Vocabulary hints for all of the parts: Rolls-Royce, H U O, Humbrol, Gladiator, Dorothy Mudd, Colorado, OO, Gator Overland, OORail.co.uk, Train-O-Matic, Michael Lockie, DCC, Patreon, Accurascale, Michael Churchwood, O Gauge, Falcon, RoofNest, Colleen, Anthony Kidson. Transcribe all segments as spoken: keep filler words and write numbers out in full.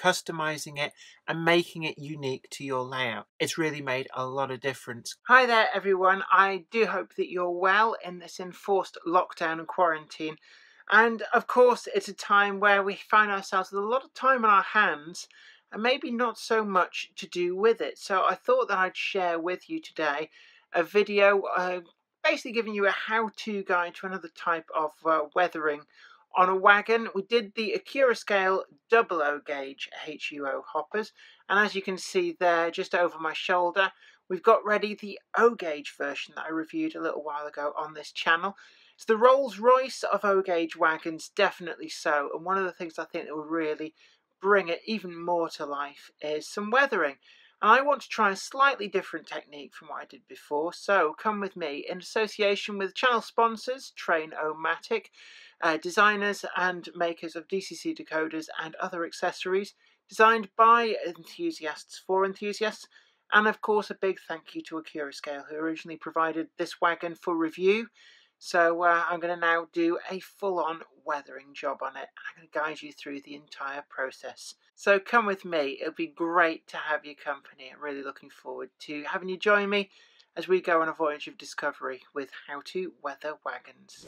customizing it and making it unique to your layout. It's really made a lot of difference. Hi there everyone, I do hope that you're well in this enforced lockdown and quarantine. And of course it's a time where we find ourselves with a lot of time on our hands and maybe not so much to do with it. So I thought that I'd share with you today a video uh, basically giving you a how-to guide to another type of uh, weathering on a wagon. We did the Accurascale O Gauge H U O hoppers, and as you can see there just over my shoulder, we've got ready the O Gauge version that I reviewed a little while ago on this channel. It's the Rolls-Royce of O Gauge wagons, definitely so, and one of the things I think that will really bring it even more to life is some weathering. And I want to try a slightly different technique from what I did before, so come with me in association with channel sponsors Train-O-Matic, uh, designers and makers of D C C decoders and other accessories designed by enthusiasts for enthusiasts, and of course a big thank you to Accurascale, who originally provided this wagon for review. So uh, I'm going to now do a full-on weathering job on it. I'm going to guide you through the entire process. So come with me. It'll be great to have your company. I'm really looking forward to having you join me as we go on a voyage of discovery with how to weather wagons.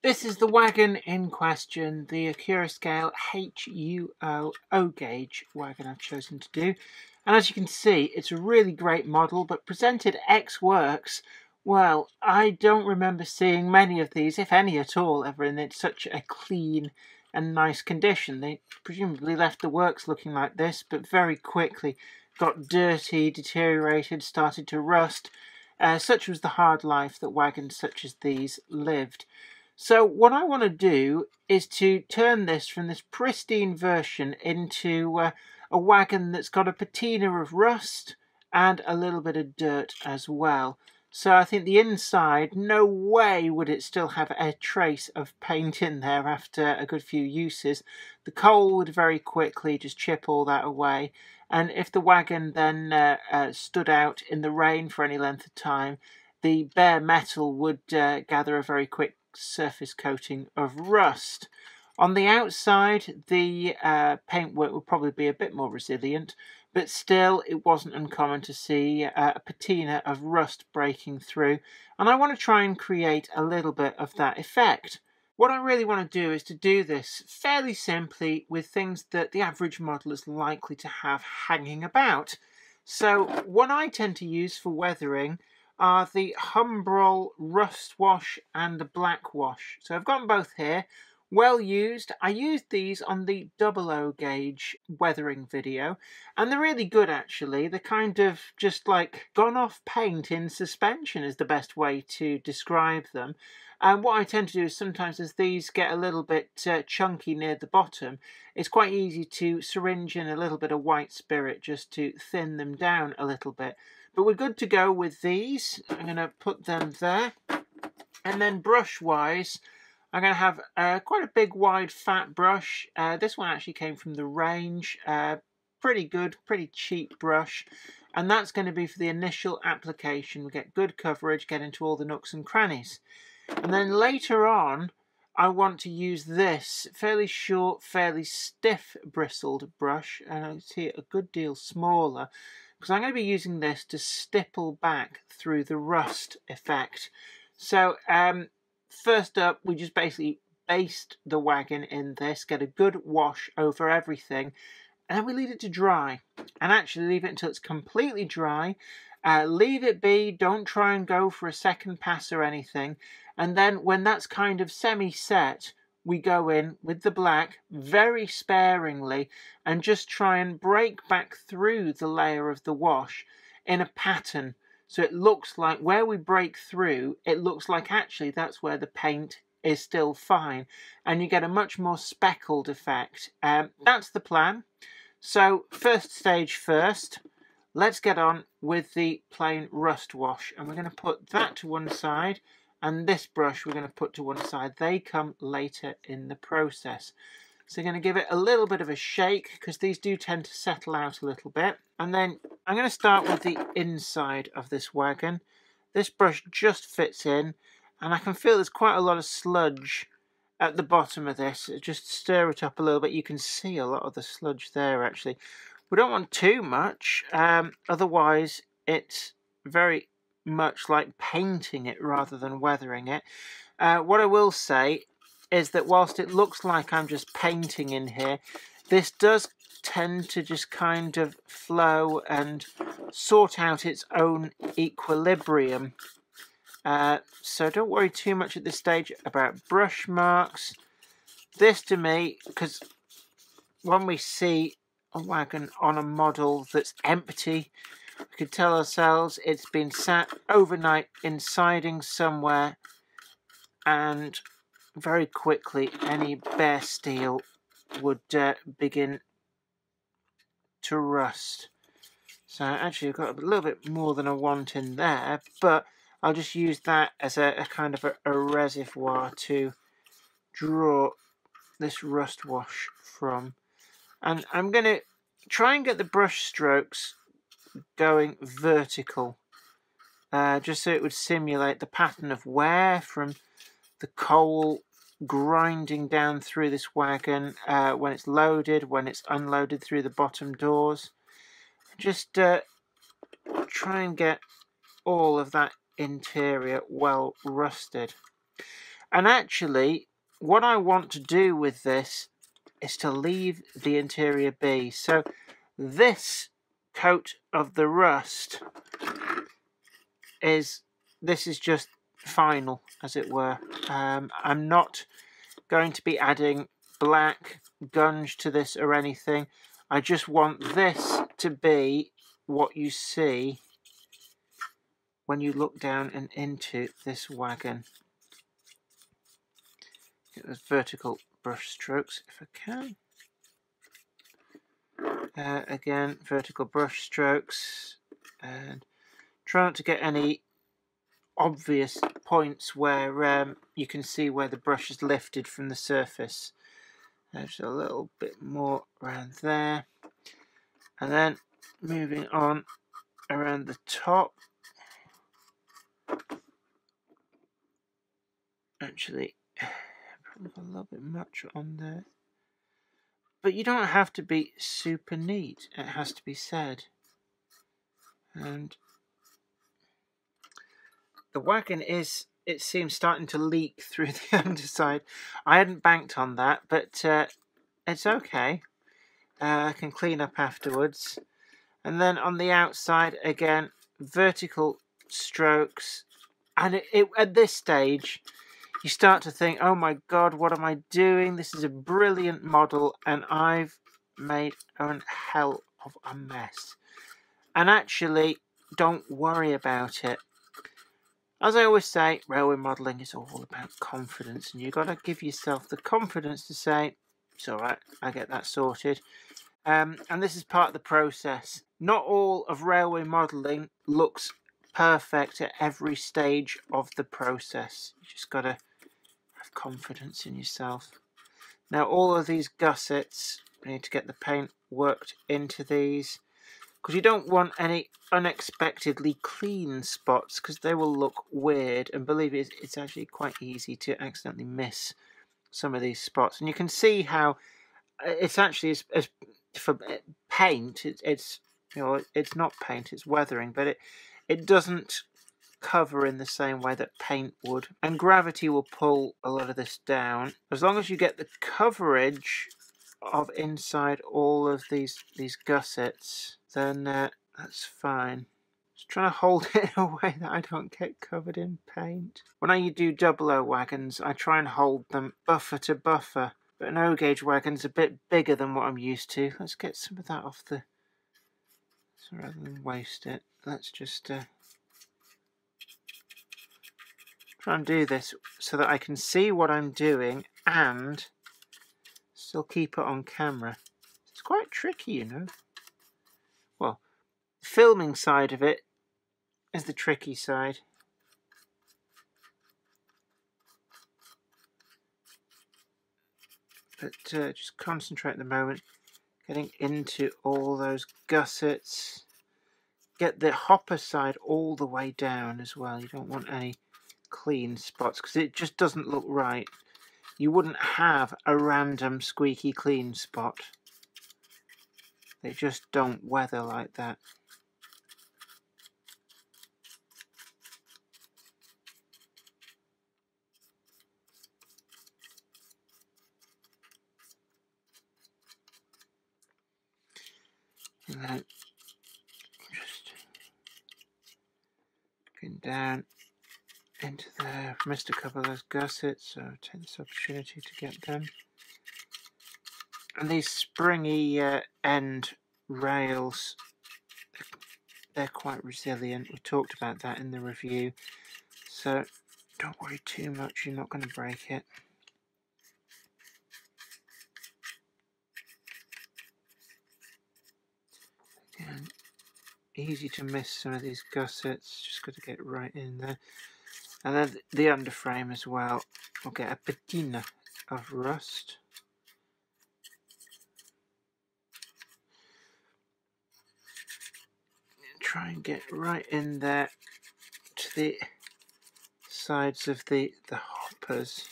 This is the wagon in question, the Accurascale H U O O-Gauge wagon I've chosen to do. And as you can see, it's a really great model, but presented X Works, well, I don't remember seeing many of these, if any at all, ever in such a clean and nice condition. They presumably left the works looking like this, but very quickly got dirty, deteriorated, started to rust. Uh, such was the hard life that wagons such as these lived. So what I want to do is to turn this from this pristine version into uh, a wagon that's got a patina of rust and a little bit of dirt as well. So I think the inside, no way would it still have a trace of paint in there after a good few uses. The coal would very quickly just chip all that away. And if the wagon then uh, uh, stood out in the rain for any length of time, the bare metal would uh, gather a very quick surface coating of rust. On the outside, the uh, paintwork would probably be a bit more resilient, but still it wasn't uncommon to see uh, a patina of rust breaking through, and I want to try and create a little bit of that effect. What I really want to do is to do this fairly simply with things that the average model is likely to have hanging about. So what I tend to use for weathering are the Humbrol Rust Wash and the Black Wash. So I've got them both here, well used. I used these on the O gauge weathering video, and they're really good actually. They're kind of just like gone off paint in suspension is the best way to describe them. And what I tend to do is sometimes as these get a little bit uh, chunky near the bottom, it's quite easy to syringe in a little bit of white spirit just to thin them down a little bit. But we're good to go with these. I'm going to put them there. And then brush-wise, I'm going to have uh, quite a big, wide, fat brush. Uh, this one actually came from the range. Uh, pretty good, pretty cheap brush. And that's going to be for the initial application. We get good coverage, get into all the nooks and crannies. And then later on, I want to use this fairly short, fairly stiff bristled brush. And I see it a good deal smaller, because I'm going to be using this to stipple back through the rust effect. So um, first up, we just basically baste the wagon in this, get a good wash over everything, and then we leave it to dry. And actually leave it until it's completely dry. Uh, leave it be, don't try and go for a second pass or anything. And then when that's kind of semi-set, we go in with the black very sparingly and just try and break back through the layer of the wash in a pattern. So it looks like where we break through, it looks like actually that's where the paint is still fine. And you get a much more speckled effect. Um, that's the plan. So first stage first, let's get on with the plain rust wash. And we're going to put that to one side and this brush we're going to put to one side. They come later in the process. So you're going to give it a little bit of a shake because these do tend to settle out a little bit. And then I'm going to start with the inside of this wagon. This brush just fits in, and I can feel there's quite a lot of sludge at the bottom of this. Just stir it up a little bit. You can see a lot of the sludge there actually. We don't want too much, um, otherwise it's very much like painting it rather than weathering it. Uh, what I will say is that whilst it looks like I'm just painting in here, this does tend to just kind of flow and sort out its own equilibrium. Uh, so don't worry too much at this stage about brush marks. This to me, because when we see a wagon on a model that's empty, we could tell ourselves it's been sat overnight in siding somewhere, and very quickly any bare steel would uh, begin to rust. So actually I've got a little bit more than I want in there, but I'll just use that as a, a kind of a, a reservoir to draw this rust wash from. And I'm going to try and get the brush strokes going vertical, uh, just so it would simulate the pattern of wear from the coal grinding down through this wagon uh, when it's loaded, when it's unloaded through the bottom doors. Just uh, try and get all of that interior well rusted. And actually, what I want to do with this is to leave the interior be. So this coat of the rust is, this is just final, as it were. um, I'm not going to be adding black gunge to this or anything. I just want this to be what you see when you look down and into this wagon. Get those vertical brush strokes if I can. Uh, again, vertical brush strokes, and try not to get any obvious points where um, you can see where the brush is lifted from the surface. There's a little bit more around there, and then moving on around the top. Actually, probably a little bit much on there, but you don't have to be super neat, it has to be said. And the wagon is, it seems, starting to leak through the underside. I hadn't banked on that, but uh, it's okay. Uh, I can clean up afterwards. And then on the outside, again, vertical strokes. And it, it, at this stage, you start to think, oh my God, what am I doing? This is a brilliant model, and I've made a hell of a mess. And actually, don't worry about it. As I always say, railway modelling is all about confidence, and you've got to give yourself the confidence to say, it's all right, I get that sorted. Um, and this is part of the process. Not all of railway modelling looks perfect at every stage of the process. You just got to have confidence in yourself. Now, all of these gussets, we need to get the paint worked into these, because you don't want any unexpectedly clean spots, because they will look weird, and believe it, it's actually quite easy to accidentally miss some of these spots. And you can see how it's actually, as, as for paint, it, it's you know it's not paint, it's weathering, but it it doesn't cover in the same way that paint would, and gravity will pull a lot of this down. As long as you get the coverage of inside all of these these gussets, then uh, that's fine. Just trying to hold it in a way that I don't get covered in paint. When I do double O wagons, I try and hold them buffer to buffer, but an O gauge wagon's a bit bigger than what I'm used to. Let's get some of that off the, so rather than waste it, let's just uh, try and do this so that I can see what I'm doing and still keep it on camera. It's quite tricky, you know. Well, the filming side of it is the tricky side. but uh, just concentrate at the moment, getting into all those gussets. Get the hopper side all the way down as well. You don't want any clean spots because it just doesn't look right. You wouldn't have a random squeaky clean spot. They just don't weather like that. And then just going down into there. I've missed a couple of those gussets, so I'll take this opportunity to get them. And these springy uh, end rails, they're quite resilient. We talked about that in the review, so don't worry too much, you're not going to break it. Again, easy to miss some of these gussets, just got to get right in there. And then the underframe as well, we'll get a patina of rust. Try and get right in there to the sides of the, the hoppers,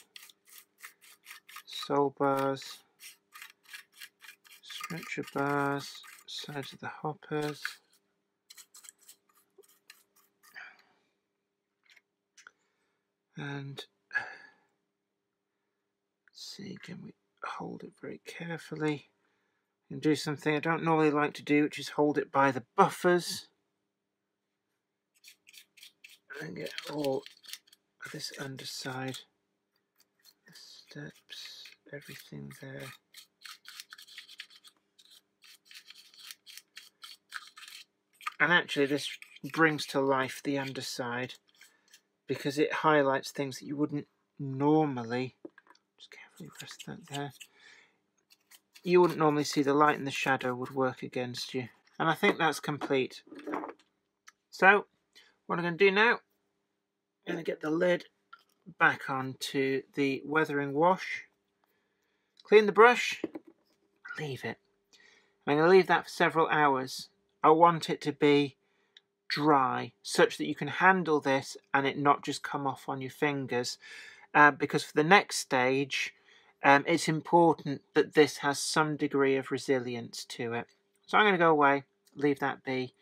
sole bars, stretcher bars, sides of the hoppers. And see, can we hold it very carefully and do something I don't normally like to do, which is hold it by the buffers. And get all of this underside, the steps, everything there. And actually this brings to life the underside because it highlights things that you wouldn't normally, just carefully rest that there. You wouldn't normally see. The light and the shadow would work against you. And I think that's complete. So what I'm going to do now, I'm going to get the lid back onto the weathering wash, clean the brush, leave it. I'm going to leave that for several hours. I want it to be dry such that you can handle this and it not just come off on your fingers, uh, because for the next stage um, it's important that this has some degree of resilience to it. So I'm going to go away, leave that be,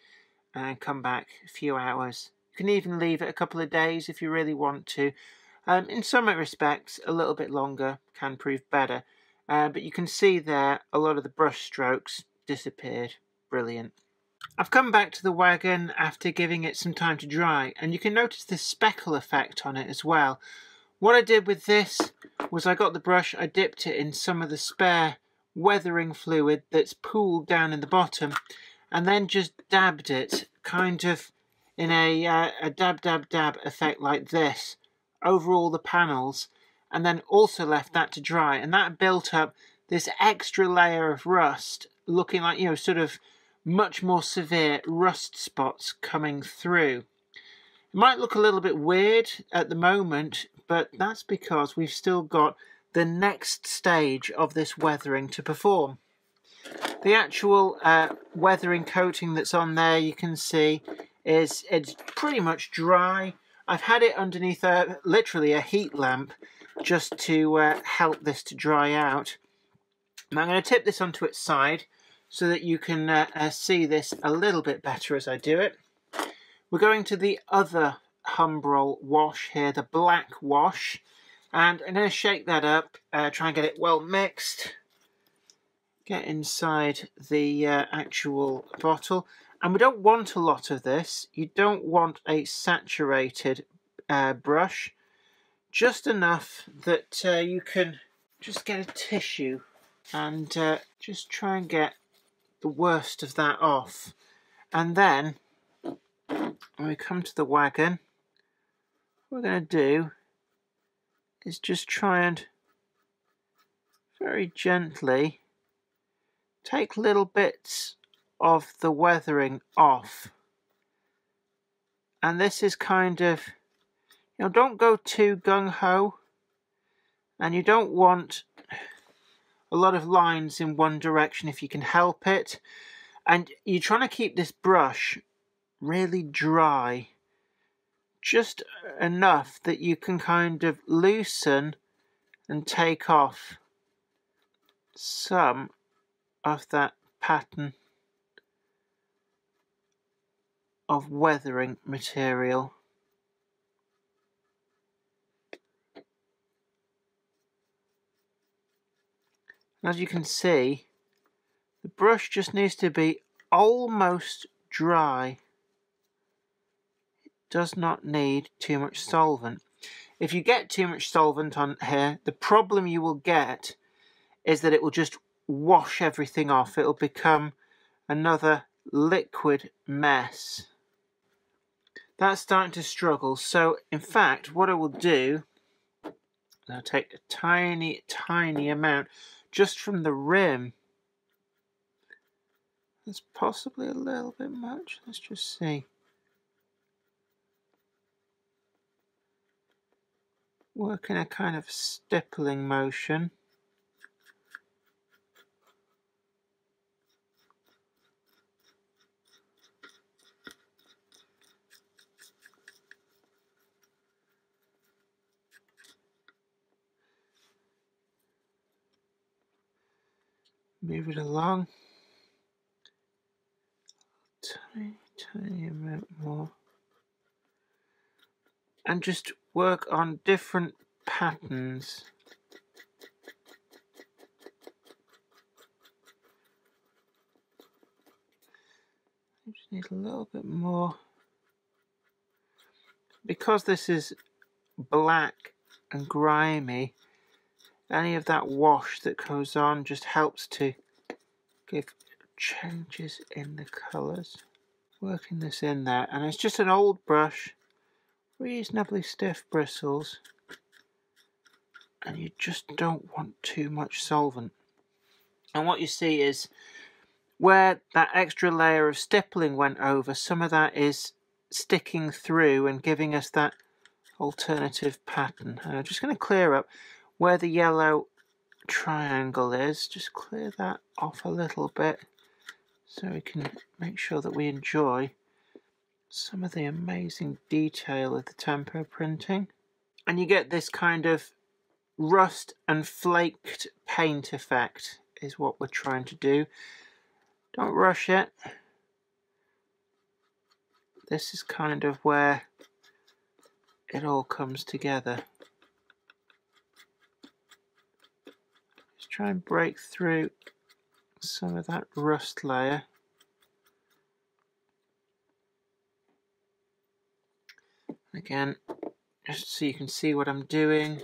and come back a few hours. You can even leave it a couple of days if you really want to. Um, in some respects a little bit longer can prove better, uh, but you can see there a lot of the brush strokes disappeared. Brilliant. I've come back to the wagon after giving it some time to dry, and you can notice the speckle effect on it as well. What I did with this was I got the brush, I dipped it in some of the spare weathering fluid that's pooled down in the bottom, and then just dabbed it kind of in a, uh, a dab dab dab effect like this over all the panels, and then also left that to dry, and that built up this extra layer of rust, looking like, you know, sort of much more severe rust spots coming through. It might look a little bit weird at the moment, but that's because we've still got the next stage of this weathering to perform. The actual uh, weathering coating that's on there, you can see, is it's pretty much dry. I've had it underneath a, literally a heat lamp just to uh, help this to dry out. And I'm going to tip this onto its side so that you can uh, uh, see this a little bit better as I do it. We're going to the other Humbrol wash here, the black wash, and I'm going to shake that up, uh, try and get it well mixed, get inside the uh, actual bottle. And we don't want a lot of this. You don't want a saturated uh, brush, just enough that uh, you can just get a tissue and uh, just try and get the worst of that off. And then when we come to the wagon, what we're going to do is just try and very gently take little bits of the weathering off. And this is kind of, you know, don't go too gung-ho, and you don't want a lot of lines in one direction if you can help it. And you're trying to keep this brush really dry, just enough that you can kind of loosen and take off some of that pattern of weathering material. As you can see, the brush just needs to be almost dry. It does not need too much solvent. If you get too much solvent on here, the problem you will get is that it will just wash everything off. It will become another liquid mess. That's starting to struggle. So in fact, what I will do, I'll take a tiny, tiny amount just from the rim. That's possibly a little bit much. Let's just see. Work in a kind of stippling motion. Move it along. Tiny, tiny amount more. And just work on different patterns. I just need a little bit more. Because this is black and grimy, any of that wash that goes on just helps to give changes in the colours. Working this in there, and it's just an old brush, reasonably stiff bristles, and you just don't want too much solvent. And what you see is where that extra layer of stippling went over, some of that is sticking through and giving us that alternative pattern. And I'm just going to clear up where the yellow triangle is, just clear that off a little bit so we can make sure that we enjoy some of the amazing detail of the tempo printing. And you get this kind of rust and flaked paint effect is what we're trying to do. Don't rush it. This is kind of where it all comes together. Try and break through some of that rust layer. Again, just so you can see what I'm doing,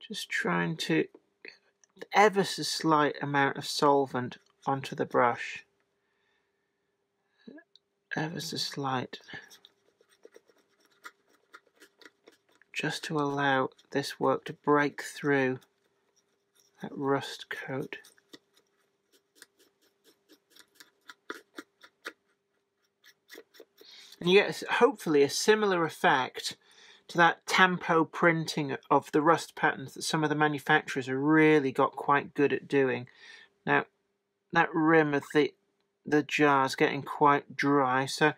just trying to get ever so slight amount of solvent onto the brush. Ever so slight. Just to allow this work to break through that rust coat. And you get hopefully a similar effect to that tempo printing of the rust patterns that some of the manufacturers have really got quite good at doing. Now that rim of the the jar is getting quite dry, so I'm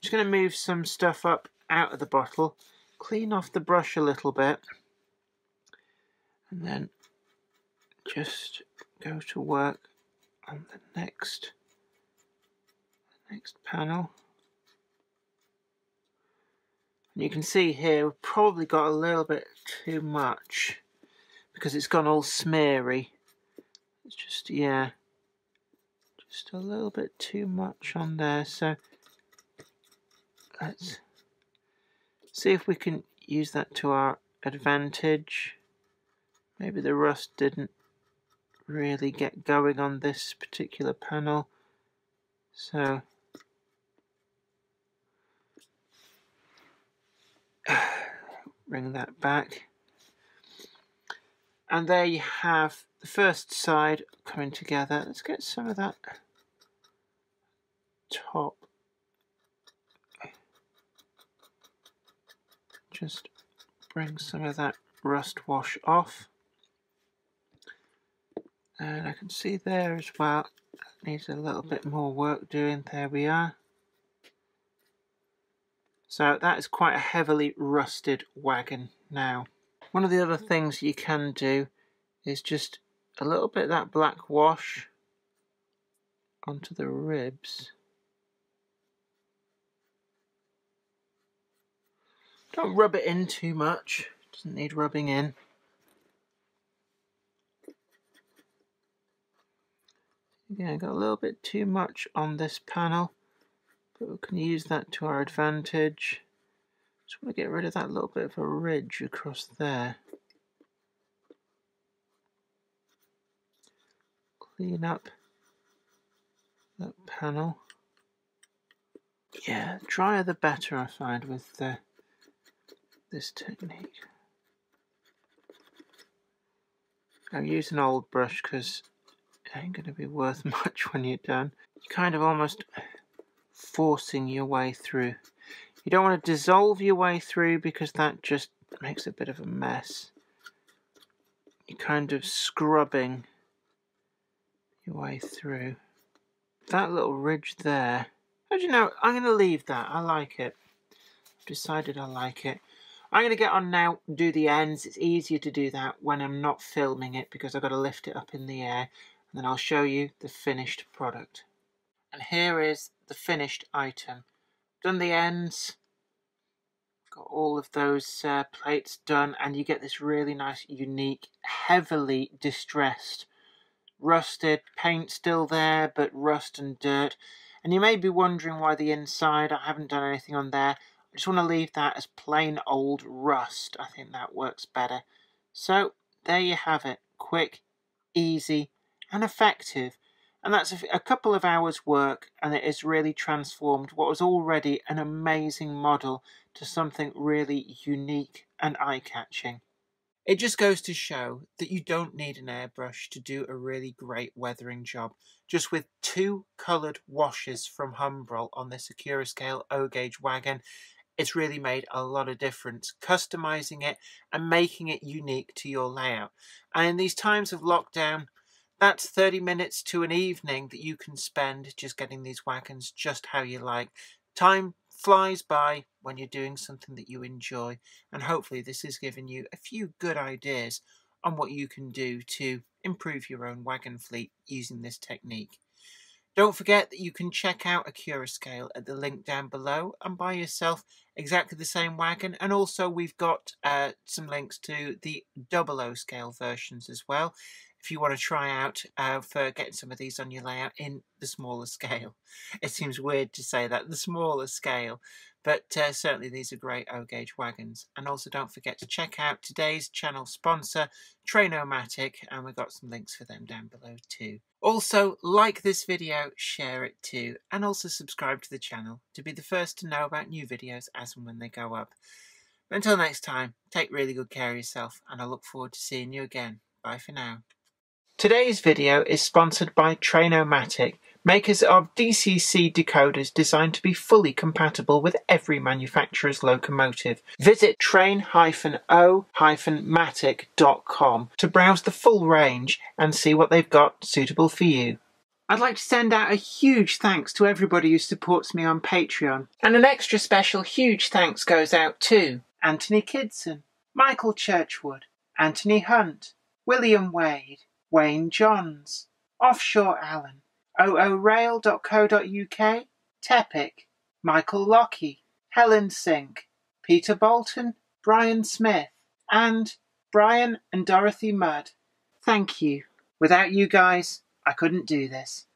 just going to move some stuff up out of the bottle, clean off the brush a little bit, and then just go to work on the next, the next panel. And you can see here we've probably got a little bit too much because it's gone all smeary. It's just, yeah, just a little bit too much on there. So let's see if we can use that to our advantage. Maybe the rust didn't really get going on this particular panel, so bring that back. And there you have the first side coming together. Let's get some of that top just bring some of that rust wash off. and I can see there as well that needs a little bit more work doing. There we are. So that is quite a heavily rusted wagon now. One of the other things you can do is just a little bit of that black wash onto the ribs. Don't rub it in too much, doesn't need rubbing in. Yeah, got a little bit too much on this panel, but we can use that to our advantage. Just want to get rid of that little bit of a ridge across there. Clean up that panel. Yeah, the drier the better, I find, with the, this technique. I'll use an old brush because it ain't going to be worth much when you're done. You're kind of almost forcing your way through. You don't want to dissolve your way through because that just makes a bit of a mess. You're kind of scrubbing your way through. That little ridge there. How do you know? I'm going to leave that. I like it. I've decided I like it. I'm going to get on now, do the ends. It's easier to do that when I'm not filming it because I've got to lift it up in the air. And then I'll show you the finished product. And here is the finished item. Done the ends, got all of those uh, plates done, and you get this really nice, unique, heavily distressed, rusted, paint still there, but rust and dirt. And you may be wondering why the inside, I haven't done anything on there. I just want to leave that as plain old rust. I think that works better. So there you have it, quick, easy and effective. And that's a couple of hours work, and it has really transformed what was already an amazing model to something really unique and eye-catching. It just goes to show that you don't need an airbrush to do a really great weathering job. Just with two coloured washes from Humbrol on this Accurascale O Gauge wagon, it's really made a lot of difference, customising it and making it unique to your layout. And in these times of lockdown, that's thirty minutes to an evening that you can spend just getting these wagons just how you like. Time flies by when you're doing something that you enjoy, and hopefully this has given you a few good ideas on what you can do to improve your own wagon fleet using this technique. Don't forget that you can check out Accurascale at the link down below and buy yourself exactly the same wagon. And also we've got uh, some links to the O O scale versions as well, if you want to try out uh, for getting some of these on your layout in the smaller scale. It seems weird to say that, the smaller scale, but uh, certainly these are great O-Gauge wagons. And also don't forget to check out today's channel sponsor, Train-O-Matic, and we've got some links for them down below too. Also, like this video, share it too, and also subscribe to the channel to be the first to know about new videos as and when they go up. But until next time, take really good care of yourself, and I look forward to seeing you again. Bye for now. Today's video is sponsored by Train-O-Matic, makers of D C C decoders designed to be fully compatible with every manufacturer's locomotive. Visit train dash o dash matic dot com to browse the full range and see what they've got suitable for you. I'd like to send out a huge thanks to everybody who supports me on Patreon. And an extra special huge thanks goes out to Anthony Kidson, Michael Churchwood, Anthony Hunt, William Wade, Wayne Johns, Offshore Allen, O O rail dot co dot U K, Tepic, Michael Lockie, Helen Sink, Peter Bolton, Brian Smith, and Brian and Dorothy Mudd. Thank you. Without you guys, I couldn't do this.